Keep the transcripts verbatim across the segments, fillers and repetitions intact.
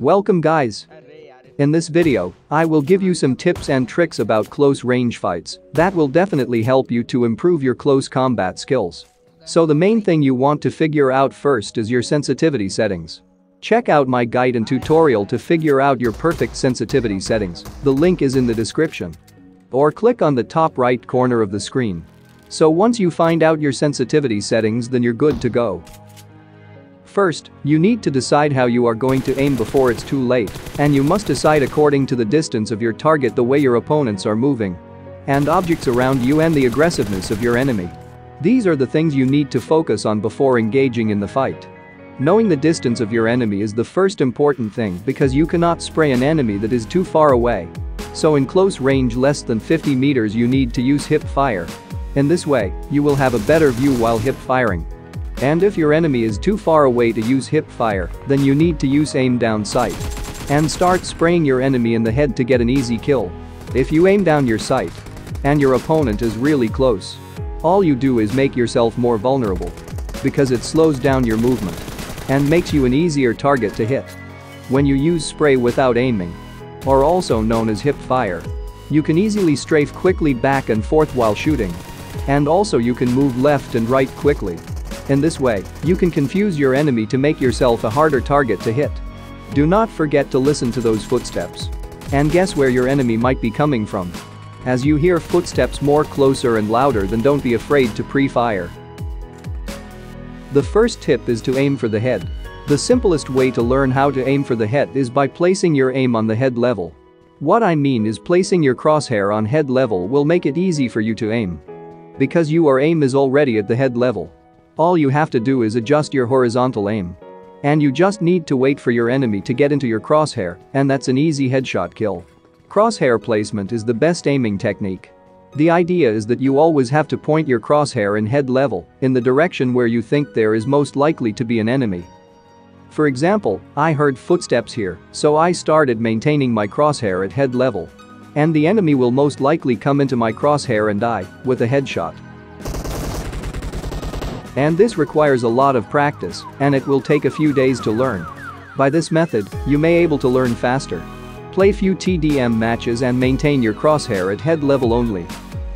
Welcome guys. In this video, I will give you some tips and tricks about close range fights that will definitely help you to improve your close combat skills. So the main thing you want to figure out first is your sensitivity settings. Check out my guide and tutorial to figure out your perfect sensitivity settings, the link is in the description. Or click on the top right corner of the screen. So once you find out your sensitivity settings, then you're good to go. First, you need to decide how you are going to aim before it's too late, and you must decide according to the distance of your target, the way your opponents are moving, and objects around you, and the aggressiveness of your enemy. These are the things you need to focus on before engaging in the fight. Knowing the distance of your enemy is the first important thing because you cannot spray an enemy that is too far away. So in close range less than fifty meters you need to use hip fire. In this way, you will have a better view while hip firing. And if your enemy is too far away to use hip fire, then you need to use aim down sight. And start spraying your enemy in the head to get an easy kill. If you aim down your sight and your opponent is really close, all you do is make yourself more vulnerable because it slows down your movement and makes you an easier target to hit. When you use spray without aiming, or also known as hip fire, you can easily strafe quickly back and forth while shooting. And also you can move left and right quickly. In this way, you can confuse your enemy to make yourself a harder target to hit. Do not forget to listen to those footsteps. And guess where your enemy might be coming from. As you hear footsteps more closer and louder, then don't be afraid to pre-fire. The first tip is to aim for the head. The simplest way to learn how to aim for the head is by placing your aim on the head level. What I mean is placing your crosshair on head level will make it easy for you to aim. Because your aim is already at the head level. All you have to do is adjust your horizontal aim. And you just need to wait for your enemy to get into your crosshair, and that's an easy headshot kill. Crosshair placement is the best aiming technique. The idea is that you always have to point your crosshair in head level, in the direction where you think there is most likely to be an enemy. For example, I heard footsteps here, so I started maintaining my crosshair at head level. And the enemy will most likely come into my crosshair and die with a headshot. And this requires a lot of practice, and it will take a few days to learn. By this method, you may able to learn faster. Play few T D M matches and maintain your crosshair at head level only.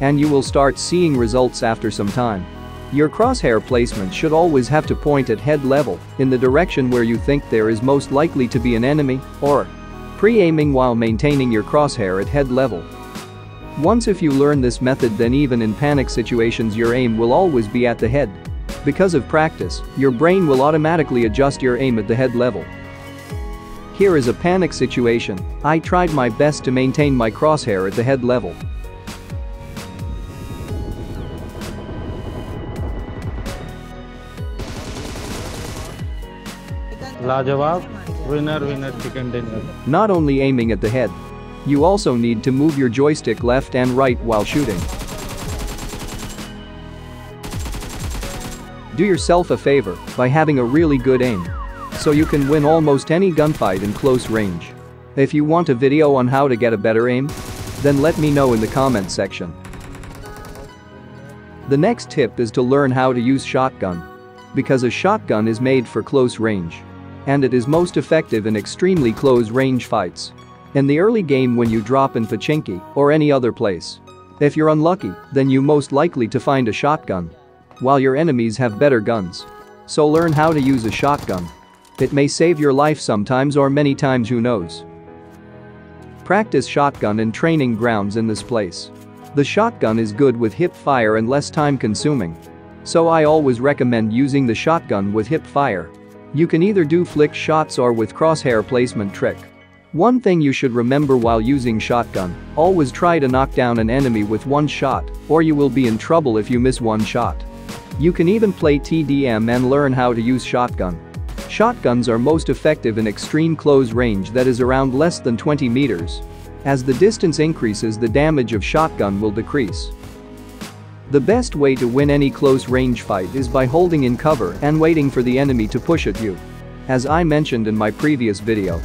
And you will start seeing results after some time. Your crosshair placement should always have to point at head level, in the direction where you think there is most likely to be an enemy, or pre-aiming while maintaining your crosshair at head level. Once if you learn this method, then even in panic situations your aim will always be at the head. Because of practice, your brain will automatically adjust your aim at the head level. Here is a panic situation. I tried my best to maintain my crosshair at the head level. Lajawab, winner, winner, chicken dinner. Not only aiming at the head, you also need to move your joystick left and right while shooting. Do yourself a favor by having a really good aim, so you can win almost any gunfight in close range. If you want a video on how to get a better aim, then let me know in the comment section. The next tip is to learn how to use shotgun. Because a shotgun is made for close range. And it is most effective in extremely close range fights. In the early game when you drop in Pochinki or any other place. If you're unlucky, then you most likely to find a shotgun. While your enemies have better guns. So learn how to use a shotgun. It may save your life sometimes or many times, who knows. Practice shotgun in training grounds in this place. The shotgun is good with hip fire and less time consuming. So I always recommend using the shotgun with hip fire. You can either do flick shots or with crosshair placement trick. One thing you should remember while using shotgun, always try to knock down an enemy with one shot, or you will be in trouble if you miss one shot. You can even play T D M and learn how to use shotgun. Shotguns are most effective in extreme close range that is around less than twenty meters. As the distance increases, the damage of shotgun will decrease. The best way to win any close range fight is by holding in cover and waiting for the enemy to push at you. As I mentioned in my previous video,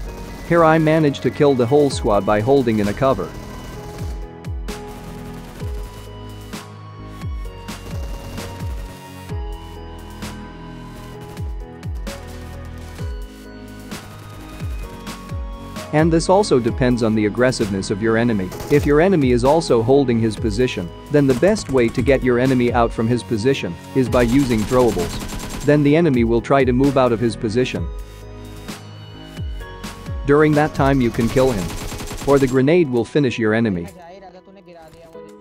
here I managed to kill the whole squad by holding in a cover. And this also depends on the aggressiveness of your enemy. If your enemy is also holding his position, then the best way to get your enemy out from his position is by using throwables. Then the enemy will try to move out of his position. During that time you can kill him. Or the grenade will finish your enemy.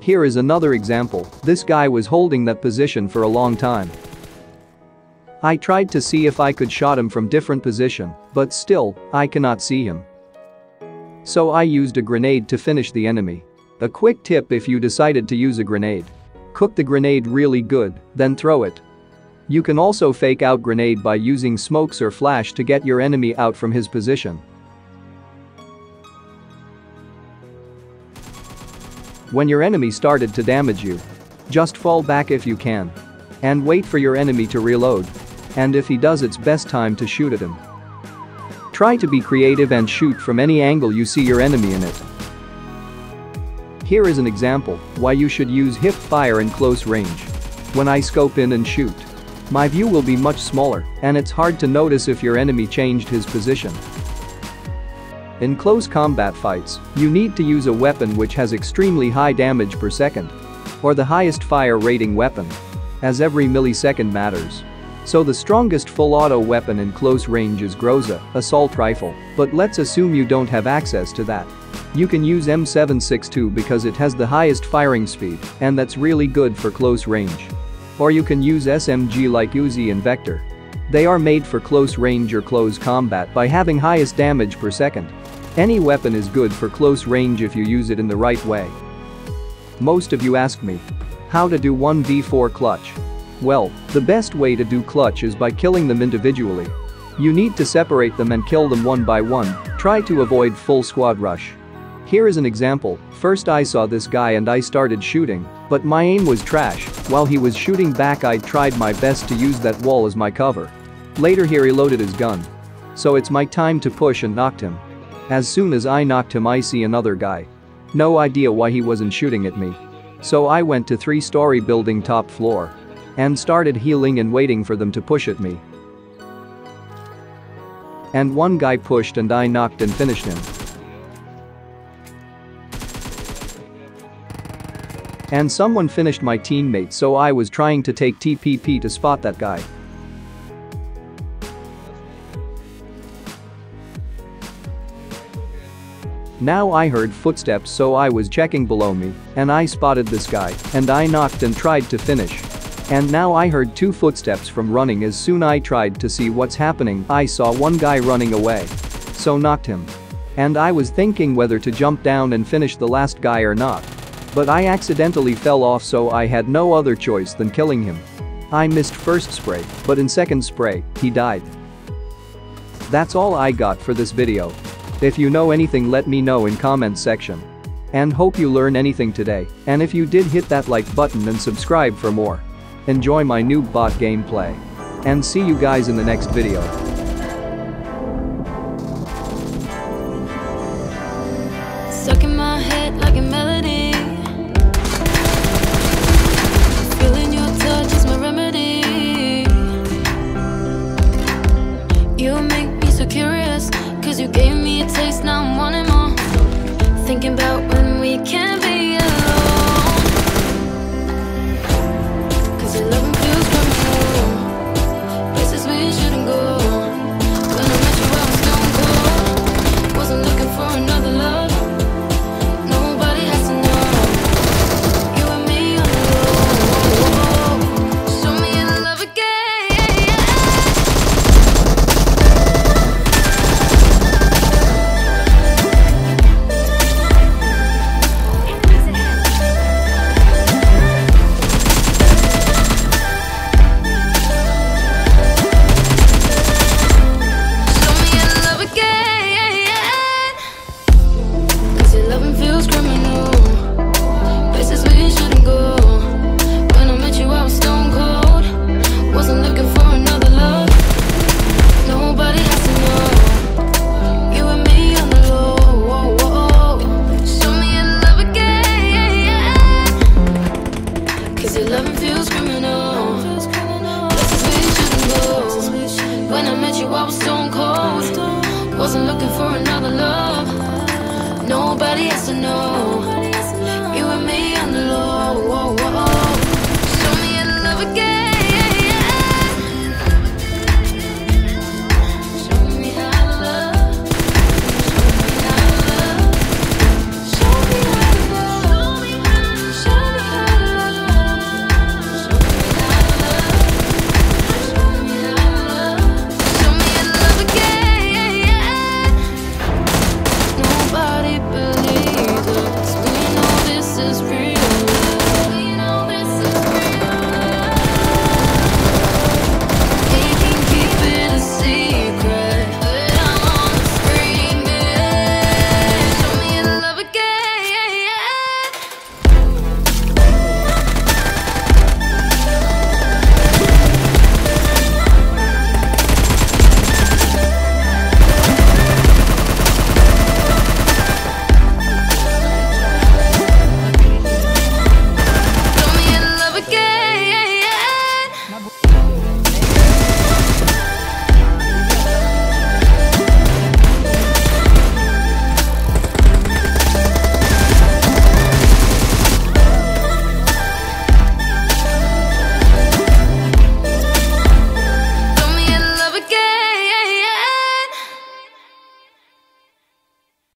Here is another example. This guy was holding that position for a long time. I tried to see if I could shot him from different position, but still, I cannot see him. So I used a grenade to finish the enemy. A quick tip: if you decided to use a grenade, cook the grenade really good, then throw it. You can also fake out grenade by using smokes or flash to get your enemy out from his position. When your enemy started to damage you, just fall back if you can. And wait for your enemy to reload. And if he does, it's best time to shoot at him. Try to be creative and shoot from any angle you see your enemy in it. Here is an example why you should use hip fire in close range. When I scope in and shoot, my view will be much smaller and it's hard to notice if your enemy changed his position. In close combat fights, you need to use a weapon which has extremely high damage per second or the highest fire rating weapon, as every millisecond matters. So the strongest full-auto weapon in close range is Groza, assault rifle, but let's assume you don't have access to that. You can use M seven sixty-two because it has the highest firing speed and that's really good for close range. Or you can use S M G like Uzi and Vector. They are made for close range or close combat by having highest damage per second. Any weapon is good for close range if you use it in the right way. Most of you ask me, how to do one v four clutch? Well, the best way to do clutch is by killing them individually. You need to separate them and kill them one by one, try to avoid full squad rush. Here is an example. First I saw this guy and I started shooting, but my aim was trash. While he was shooting back I tried my best to use that wall as my cover. Later he reloaded his gun. So it's my time to push and knocked him. As soon as I knocked him I see another guy. No idea why he wasn't shooting at me. So I went to three-story building top floor and started healing and waiting for them to push at me. And one guy pushed and I knocked and finished him. And someone finished my teammate, so I was trying to take T P P to spot that guy. Now I heard footsteps, so I was checking below me and I spotted this guy and I knocked and tried to finish. And now I heard two footsteps from running. As soon I tried to see what's happening, I saw one guy running away. So knocked him. And I was thinking whether to jump down and finish the last guy or not. But I accidentally fell off, so I had no other choice than killing him. I missed first spray, but in second spray, he died. That's all I got for this video. If you know anything, let me know in comment section. And hope you learn anything today, and if you did, hit that like button and subscribe for more. Enjoy my noob bot gameplay. And see you guys in the next video. wasn't looking for another love. Nobody has to know.